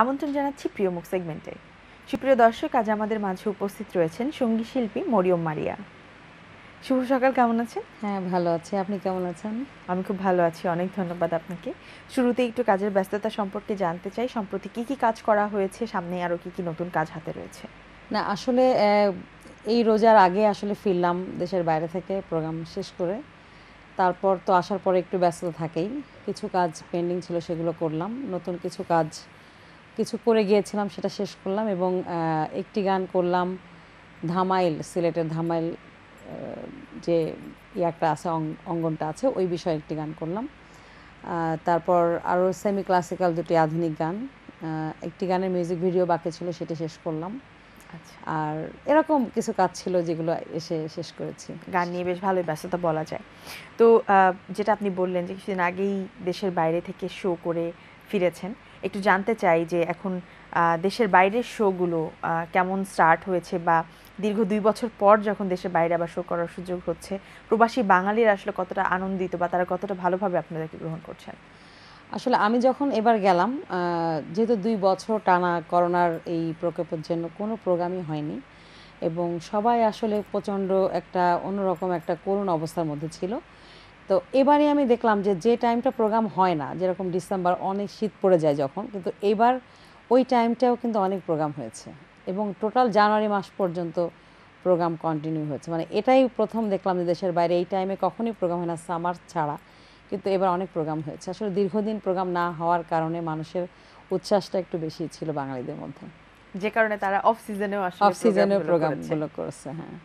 আমন্ত্রণ জানাচ্ছি প্রিয় মুখ সেগমেন্টে। সুপ্রিয় দর্শক, আজ আমাদের মাঝে উপস্থিত রয়েছেন সঙ্গীত শিল্পী মরিয়ম মারিয়া। শুভ সকাল, কেমন আছেন? হ্যাঁ, ভালো আছি। আপনি কেমন আছেন? আমি খুব ভালো আছি, অনেক ধন্যবাদ আপনাকে। শুরুতে একটু কাজের ব্যস্ততা সম্পর্কে জানতে চাই, সম্প্রতি কি কি কাজ করা হয়েছে, সামনে আরও কি কি নতুন কাজ হাতে রয়েছে? না, আসলে এই রোজার আগে আসলে ফিরলাম দেশের বাইরে থেকে প্রোগ্রাম শেষ করে, তারপর তো আসার পরে একটু ব্যস্ততা থাকেই। কিছু কাজ পেন্ডিং ছিল, সেগুলো করলাম। নতুন কিছু কাজ কিছু করে গিয়েছিলাম, সেটা শেষ করলাম এবং একটি গান করলাম ধামাইল, সিলেটের ধামাইল যে একটা আছে অঙ্গনটা আছে, ওই বিষয়ে একটি গান করলাম। তারপর আরও সেমি ক্লাসিক্যাল দুটি আধুনিক গান, একটি গানের মিউজিক ভিডিও বাকি ছিল, সেটা শেষ করলাম। আর এরকম কিছু কাজ ছিল যেগুলো এসে শেষ করেছি। গান নিয়ে বেশ ভালোই ব্যস্ততা বলা যায়। তো যেটা আপনি বললেন যে কিছুদিন আগেই দেশের বাইরে থেকে শো করে ফিরেছেন, একটু জানতে চাই যে এখন দেশের বাইরের শোগুলো কেমন স্টার্ট হয়েছে, বা দীর্ঘ 2 বছর পর যখন দেশের বাইরে আবার শো করার সুযোগ হচ্ছে, প্রবাসী বাঙালির আসলে কতটা আনন্দিত বা তারা কতটা ভালোভাবে আপনাদেরকে গ্রহণ করছেন? আসলে আমি যখন এবার গেলাম, যেহেতু 2 বছর টানা করোনার এই প্রকোপের জন্য কোনো প্রোগ্রামই হয়নি এবং সবাই আসলে প্রচণ্ড একটা অন্যরকম একটা করুণ অবস্থার মধ্যে ছিল। তো এবারে আমি দেখলাম যে টাইমটা প্রোগ্রাম হয় না, যেরকম ডিসেম্বর অনেক শীত পড়ে যায় যখন, কিন্তু এবার ওই টাইমটাও কিন্তু অনেক প্রোগ্রাম হয়েছে এবং টোটাল জানুয়ারি মাস পর্যন্ত প্রোগ্রাম কন্টিনিউ হয়েছে। মানে এটাই প্রথম দেখলাম যে দেশের বাইরে এই টাইমে কখনই প্রোগ্রাম হয় না সামার ছাড়া, কিন্তু এবার অনেক প্রোগ্রাম হয়েছে। আসলে দীর্ঘদিন প্রোগ্রাম না হওয়ার কারণে মানুষের উচ্ছ্বাসটা একটু বেশি ছিল বাঙালিদের মধ্যে, যে কারণে তারা অফ সিজনেও প্রোগ্রামগুলো করছে। হ্যাঁ,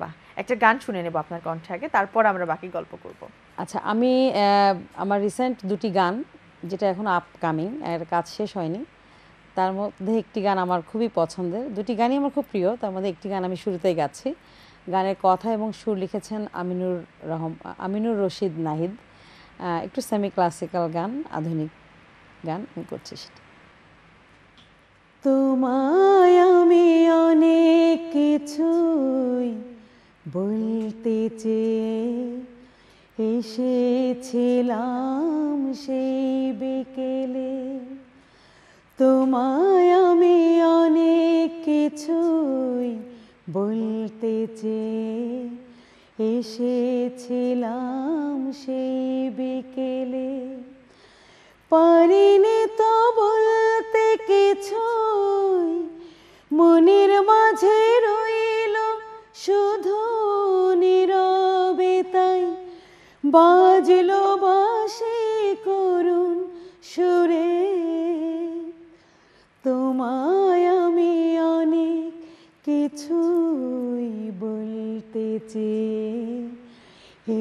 বাহ। একটা গান শুনে নেব আপনার কণ্ঠে আগে, তারপর আমরা বাকি গল্প করব। আচ্ছা, আমি আমার রিসেন্ট দুটি গান যেটা এখন আপকামিং, এর কাজ শেষ হয়নি, তার মধ্যে একটি গান আমার খুবই পছন্দের। দুটি গানই আমার খুব প্রিয়, তার মধ্যে একটি গান আমি শুরুতেই গাচ্ছি। গানের কথা এবং সুর লিখেছেন আমিনুর রশিদ নাহিদ। একটু সেমি ক্লাসিক্যাল গান, আধুনিক গান আমি করছি। সেটা তোমায় আমি অনেক কিছুই বলতে চেয়ে এসেছিলাম সেই বিকেলে, তোমায় আমি অনেক কিছুই বলতে চেয়ে এসেছিলাম সেই বিকেলে, পারিনি তো বলতে কিছুই, মনের মাঝে রইল শুধু নীরবে, তাই বাজলো বাঁশি করুন সুরে। তোমায় আমি অনেক কিছুই বলতে চেয়ে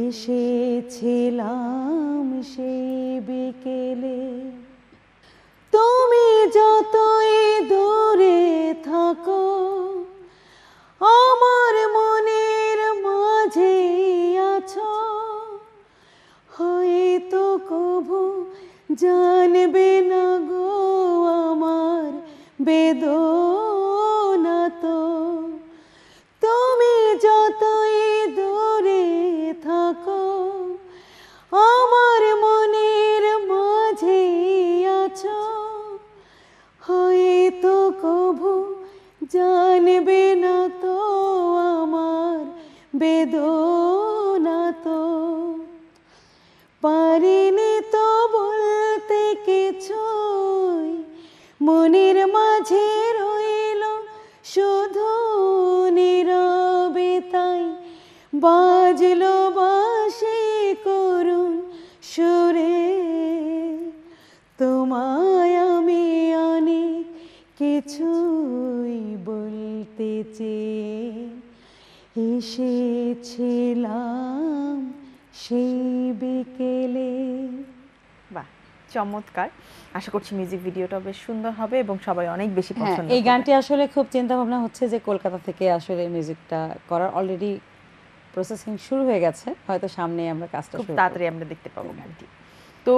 এসেছিলাম সেই বিকেলে, তুমি যতই দূরে থাকো আমার মনের মাঝে আছো, হয়তো কভু জানবে না গো আমার বেদনা। তো তুমি যতই দূরে থাকো আমার মনের মাঝে আছো, হয়তো কভু জানবে না তো আমার বেদনা। তো পারিনি তো বলতে কিছুই, মনের মাঝে রইল শুধু নীরবে, তাই বাজলো বাঁশি করুন সুরে। তোমায় আমি অনেক কিছুই বলতে চেয়ে এসেছিলাম সেই বিকেলে। বাহ, চমৎকার। আশা করছি মিউজিক ভিডিওটা বেশ সুন্দর হবে এবং সবাই অনেক বেশি পছন্দ। এই গানটি আসলে খুব চিন্তা ভাবনা হচ্ছে যে কলকাতা থেকে আসলে মিউজিকটা করার, অলরেডি প্রসেসিং শুরু হয়ে গেছে, হয়তো সামনে আমরা কাজটা খুব তাড়াতাড়ি আমরা দেখতে পাবো গানটি। তো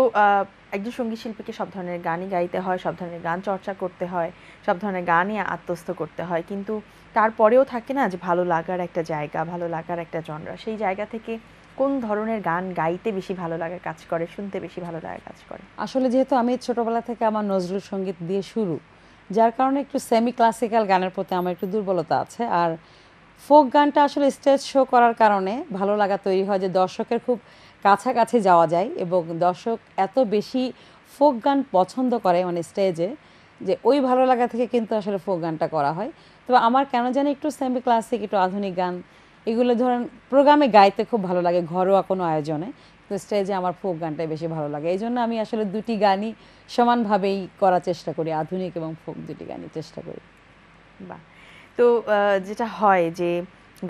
একজন সঙ্গীত শিল্পীকে সব ধরনের গানই গাইতে হয়, সব ধরনের গান চর্চা করতে হয়, সব ধরনের গানই আত্মস্থ করতে হয়, কিন্তু তারপরেও থাকে না যে ভালো লাগার একটা জায়গা, ভালো লাগার একটা জনরা। সেই জায়গা থেকে কোন ধরনের গান গাইতে বেশি ভালো লাগে কাজ করে, শুনতে বেশি ভালো লাগে কাজ করে? আসলে যেহেতু আমি ছোটবেলা থেকে আমার নজরুল সঙ্গীত দিয়ে শুরু, যার কারণে একটু সেমি ক্লাসিক্যাল গানের প্রতি আমার একটু দুর্বলতা আছে। আর ফোক গানটা আসলে স্টেজ শো করার কারণে ভালো লাগা তৈরি হয় যে দর্শকের খুব কাছাকাছি যাওয়া যায়, এবং দর্শক এত বেশি ফোক গান পছন্দ করে মানে স্টেজে, যে ওই ভালো লাগা থেকে কিন্তু আসলে ফোক গানটা করা হয়। তবে আমার কেন জানি একটু সেমি ক্লাসিক, একটু আধুনিক গান, এগুলো ধরেন প্রোগ্রামে গাইতে খুব ভালো লাগে, ঘরোয়া কোনো আয়োজনে, তো স্টেজে আমার ফোক গানটাই বেশি ভালো লাগে। এই জন্য আমি আসলে দুটি গানই সমানভাবেই করার চেষ্টা করি, আধুনিক এবং ফোক দুটি গানই চেষ্টা করি। বা তো যেটা হয় যে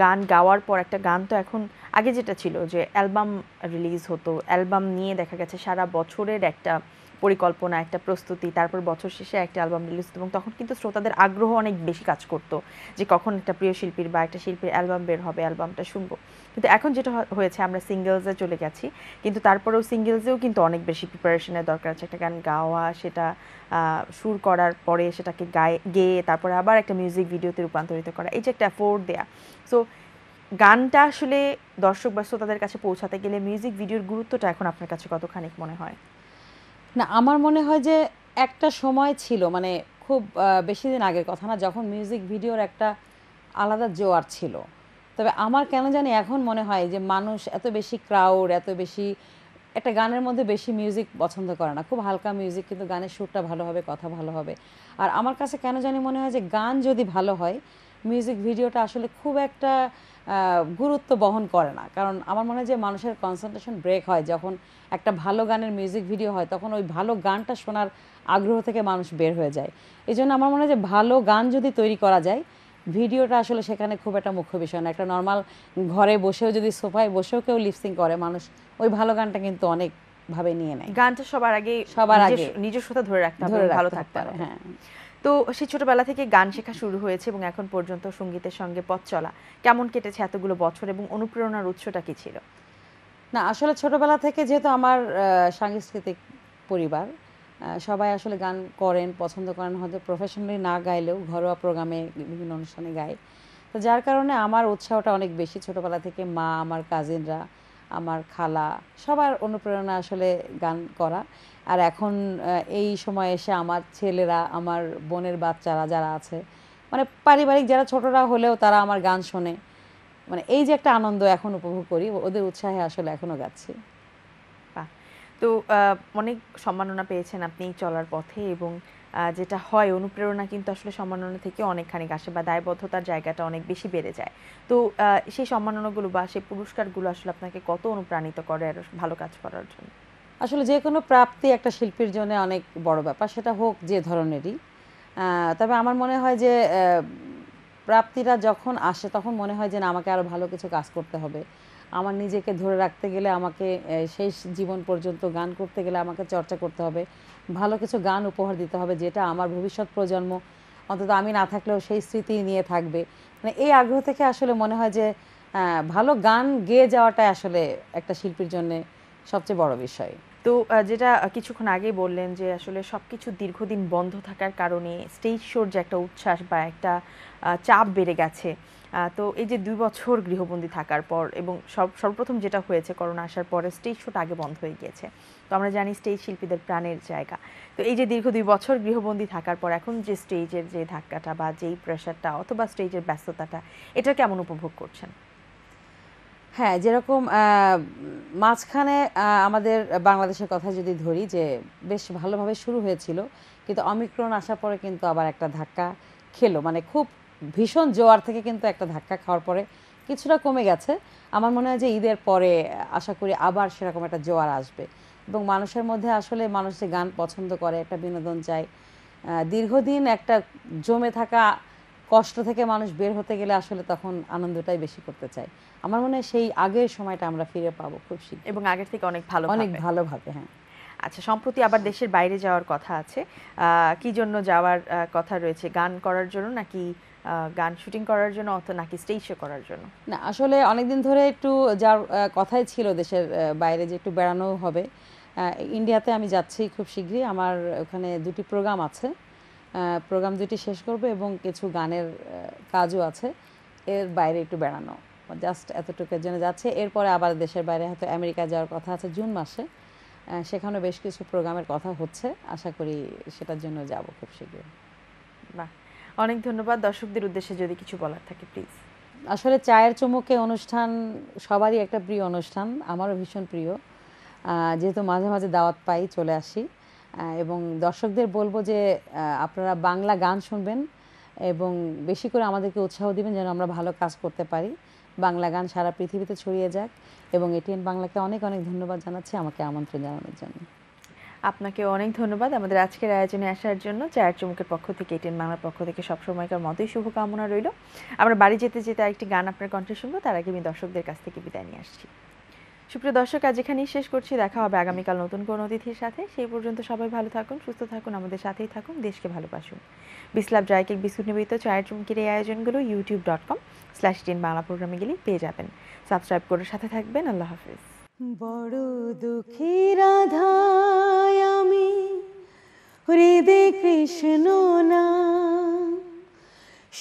গান গাওয়ার পর একটা গান তো এখন, আগে যেটা ছিল যে অ্যালবাম রিলিজ হতো, অ্যালবাম নিয়ে দেখা গেছে সারা বছরের একটা পরিকল্পনা, একটা প্রস্তুতি, তারপর বছর শেষে একটা অ্যালবাম রিলিজ, এবং তখন কিন্তু শ্রোতাদের আগ্রহ অনেক বেশি কাজ করতো যে কখন একটা প্রিয় শিল্পীর বা একটা শিল্পীর অ্যালবাম বের হবে, অ্যালবামটা শুনবো। কিন্তু এখন যেটা হয়েছে আমরা সিঙ্গেলসে চলে গেছি, কিন্তু তারপরেও সিঙ্গেলসেও কিন্তু অনেক বেশি প্রিপারেশনের দরকার আছে। একটা গান গাওয়া, সেটা সুর করার পরে সেটাকে গেয়ে তারপরে আবার একটা মিউজিক ভিডিওতে রূপান্তরিত করা, এই যে একটা এফোর্ট দেয়া। সো গানটা আসলে দর্শক বা শ্রোতাদের কাছে পৌঁছাতে গেলে মিউজিক ভিডিওর গুরুত্বটা এখন আপনার কাছে কতখানি মনে হয়? না, আমার মনে হয় যে একটা সময় ছিল, মানে খুব বেশি দিন আগের কথা না, যখন মিউজিক ভিডিওর একটা আলাদা জোয়ার ছিল। তবে আমার কেন জানি এখন মনে হয় যে মানুষ এত বেশি ক্রাউড, এত বেশি একটা গানের মধ্যে বেশি মিউজিক পছন্দ করে না, খুব হালকা মিউজিক, কিন্তু গানের সুরটা ভালো হবে, কথা ভালো হবে। আর আমার কাছে কেন জানি মনে হয় যে গান যদি ভালো হয়, মিউজিক ভিডিওটা আসলে খুব একটা গুরুত্ব বহন করে না। কারণ আমার মনে হয় যে মানুষের কনসেন্ট্রেশন ব্রেক হয় যখন একটা ভালো গানের মিউজিক ভিডিও হয়, তখন ওই ভালো গানটা শোনার আগ্রহ থেকে মানুষ বের হয়ে যায়। এই জন্য আমার মনে হয় যে ভালো গান যদি তৈরি করা যায়, ভিডিওটা আসলে সেখানে খুব একটা মুখ্য বিষয় না। একটা নর্মাল ঘরে বসেও যদি সোফায় বসেও কেউ লিপসিং করে, মানুষ ওই ভালো গানটা কিন্তু অনেকভাবে নিয়ে নেয়। গানটা সবার আগে নিজস্বতা ধরে রাখতে হবে, ভালো থাকতে হবে। হ্যাঁ, তো সেই ছোটবেলা থেকে গান শেখা শুরু হয়েছে এবং এখন পর্যন্ত সঙ্গীতের সঙ্গে পথ চলা কেমন কেটেছে এতগুলো বছর, এবং অনুপ্রেরণার উৎসটা কি ছিল? না, আসলে ছোটবেলা থেকে যেহেতু আমার সাংস্কৃতিক পরিবার, সবাই আসলে গান করেন, পছন্দ করেন, হয়তো প্রফেশনালি না গাইলেও ঘরোয়া প্রোগ্রামে বিভিন্ন অনুষ্ঠানে গায়, তো যার কারণে আমার উৎসাহটা অনেক বেশি। ছোটবেলা থেকে মা, আমার কাজিনরা, আমার খালা, সবার অনুপ্রেরণা আসলে গান করা। আর এখন এই সময় এসে আমার ছেলেরা, আমার বোনের বাচ্চারা যারা আছে, মানে পারিবারিক যারা ছোটরা হলেও তারা আমার গান শোনে, মানে এই যে একটা আনন্দ এখন উপভোগ করি, ওদের উৎসাহে আসলে এখনও গাচ্ছি। তো অনেক সম্মাননা পেয়েছেন আপনি চলার পথে, এবং যেটা হয় অনুপ্রেরণা কিন্তু আসলে সম্মাননা থেকে অনেকখানি আসে, বা দায়বদ্ধতার জায়গাটা অনেক বেশি বেড়ে যায়। তো সেই সম্মাননাগুলো বা সেই পুরস্কারগুলো আসলে আপনাকে কত অনুপ্রাণিত করে আর ভালো কাজ করার জন্য? আসলে যে কোনো প্রাপ্তি একটা শিল্পীর জন্য অনেক বড় ব্যাপার, সেটা হোক যে ধরনেরই। তবে আমার মনে হয় যে প্রাপ্তিটা যখন আসে তখন মনে হয় যে না, আমাকে আরও ভালো কিছু কাজ করতে হবে, আমার নিজেকে ধরে রাখতে গেলে, আমাকে শেষ জীবন পর্যন্ত গান করতে গেলে আমাকে চর্চা করতে হবে, ভালো কিছু গান উপহার দিতে হবে, যেটা আমার ভবিষ্যৎ প্রজন্ম অন্তত আমি না থাকলেও সেই স্মৃতি নিয়ে থাকবে। মানে এই আগ্রহ থেকে আসলে মনে হয় যে ভালো গান গেয়ে যাওয়াটাই আসলে একটা শিল্পীর জন্যে সবচেয়ে বড় বিষয়। তো যেটা কিছুক্ষণ আগে বললেন যে আসলে সব কিছু দীর্ঘদিন বন্ধ থাকার কারণে স্টেজ শোর যে একটা উচ্ছ্বাস বা একটা চাপ বেড়ে গেছে, তো এই যে 2 বছর গৃহবন্দী থাকার পর এবং সর্বপ্রথম যেটা হয়েছে করোনা আসার পরে স্টেজ শোটা আগে বন্ধ হয়ে গিয়েছে। তো আমরা জানি স্টেজ শিল্পীদের প্রাণের জায়গা, তো এই যে দীর্ঘ 2 বছর গৃহবন্দী থাকার পর এখন যে স্টেজের যে ধাক্কাটা বা যেই প্রেশারটা অথবা স্টেজের ব্যস্ততাটা, এটা কেমন উপভোগ করছেন? হ্যাঁ, যেরকম মাঝখানে আমাদের বাংলাদেশের কথা যদি ধরি, যে বেশ ভালোভাবে শুরু হয়েছিল, কিন্তু অমিক্রন আসার পরে কিন্তু আবার একটা ধাক্কা খেলো, মানে খুব ভীষণ জোয়ার থেকে কিন্তু একটা ধাক্কা খাওয়ার পরে কিছুটা কমে গেছে। আমার মনে হয় যে ঈদের পরে আশা করি আবার সেরকম একটা জোয়ার আসবে, এবং মানুষের মধ্যে আসলে মানুষ যে গান পছন্দ করে, একটা বিনোদন চায়, দীর্ঘদিন একটা জমে থাকা কষ্ট থেকে মানুষ বের হতে গেলে আসলে তখন আনন্দটাই বেশি করতে চায়। আমার মনে হয় সেই আগের সময়টা আমরা ফিরে পাবো খুব শীঘ্র, এবং আগের থেকে অনেক ভালোভাবে। হ্যাঁ, আচ্ছা, সম্প্রতি আবার দেশের বাইরে যাওয়ার কথা আছে, কি জন্য যাওয়ার কথা রয়েছে? গান করার জন্য, নাকি গান শুটিং করার জন্য, অথবা নাকি স্টেজ শো করার জন্য? না, আসলে অনেকদিন ধরে একটু যাওয়ার কথাই ছিল দেশের বাইরে, যে একটু বেড়ানো হবে। ইন্ডিয়াতে আমি যাচ্ছি খুব শীঘ্রই, আমার ওখানে 2টি প্রোগ্রাম আছে, প্রোগ্রাম 2টি শেষ করবে এবং কিছু গানের কাজও আছে, এর বাইরে একটু বেড়ানো। जस्ट এতটুকুর জন্য যাচ্ছে। এরপরে আবার দেশের বাইরে হয়তো আমেরিকা যাওয়ার কথা আছে জুন মাসে, সেখানেও বেশ কিছু প্রোগ্রামের কথা হচ্ছে, আশা করি সেটার জন্য যাব খুব শীঘ্রই। বাহ, অনেক ধন্যবাদ। দর্শকদের উদ্দেশ্যে যদি কিছু বলার থাকে প্লিজ। আসলে চায়ের চুমুকে অনুষ্ঠান সবারই একটা প্রিয় অনুষ্ঠান, আমারও ভীষণ প্রিয়, যেহেতু মাঝে মাঝে দাওয়াত পাই চলে আসি। এবং দর্শকদের বলবো যে আপনারা বাংলা গান শুনবেন এবং বেশি করে আমাদেরকে উৎসাহ দিবেন যেন আমরা ভালো কাজ করতে পারি, বাংলা গান সারা পৃথিবীতে ছড়িয়ে যাক। এবং ATN বাংলাকে অনেক অনেক ধন্যবাদ জানাচ্ছি আমাকে আমন্ত্রণ জানানোর জন্য। আপনাকে অনেক ধন্যবাদ আমাদের আজকের আয়োজনে আসার জন্য। চায়ের চুমুকের পক্ষ থেকে, ATN বাংলার পক্ষ থেকে সবসময়কার মতোই শুভকামনা রইল। আমরা বাড়ি যেতে যেতে আরেকটি গান আপনার কণ্ঠে শুনবো, তার আগে আমি দর্শকদের কাছ থেকে বিদায় নিয়ে আসছি। সুপ্রিয় দর্শক, আজ এখানেই শেষ করছি, দেখা হবে আগামীকাল নতুন কোনো অতিথির সাথে। সেই পর্যন্ত সবাই ভালো থাকুন, সুস্থ থাকুন, আমাদের সাথেই থাকুন, দেশকে ভালোবাসুন। বিসলাভ ড্রাইকেক বিস্কুট নিবেদিত চায়ের চুমুকের এই আয়োজনগুলো youtube.com/ATN Bangla প্রোগ্রামে গেলেই পেয়ে যাবেন। সাবস্ক্রাইব করে সাথে থাকবেন। আল্লাহ হাফেজ। বড় দুঃখী রাধায় আমি, হৃদে কৃষ্ণ না,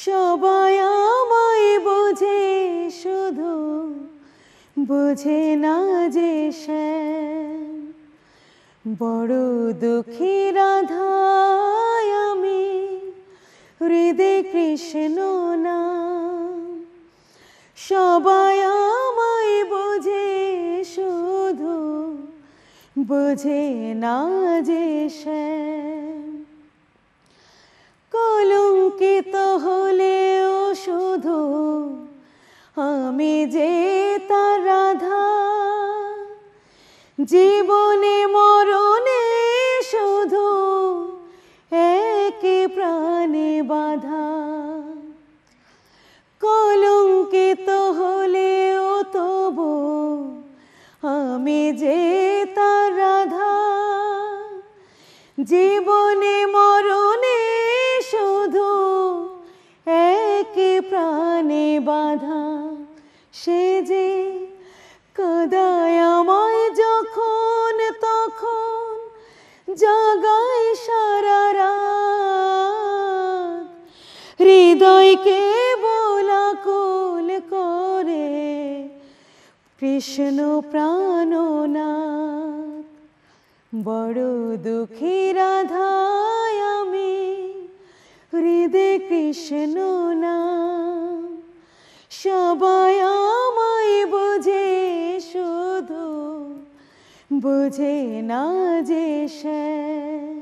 সবাই আমায় বোঝে শুধু বোঝে না যে শ্যাম। বড় দুঃখী রাধায় আমি, হৃদে কৃষ্ণ না, সবাই আমায় বোঝে শুধু বোঝে না যে শ্যাম। কলঙ্কিত হলেও শুধু আমি যে তার রাধা, জীবনে মরণে শুধু একে প্রাণে বাধা। কলঙ্কিত হলেও তবু আমি যে তার রাধা, জীবনে মরণে শুধু একে প্রাণে বাধা। সে যে কাদায় আমায় যখন তখন, জাগায় সারা রাত, হৃদয়কে বোলাকুল করে কৃষ্ণ প্রাণনাথ। বড় দুঃখী রাধায় আমি, হৃদে কৃষ্ণ না, সবাই আমায় বোঝে শুধু বোঝে না যে শ্যাম।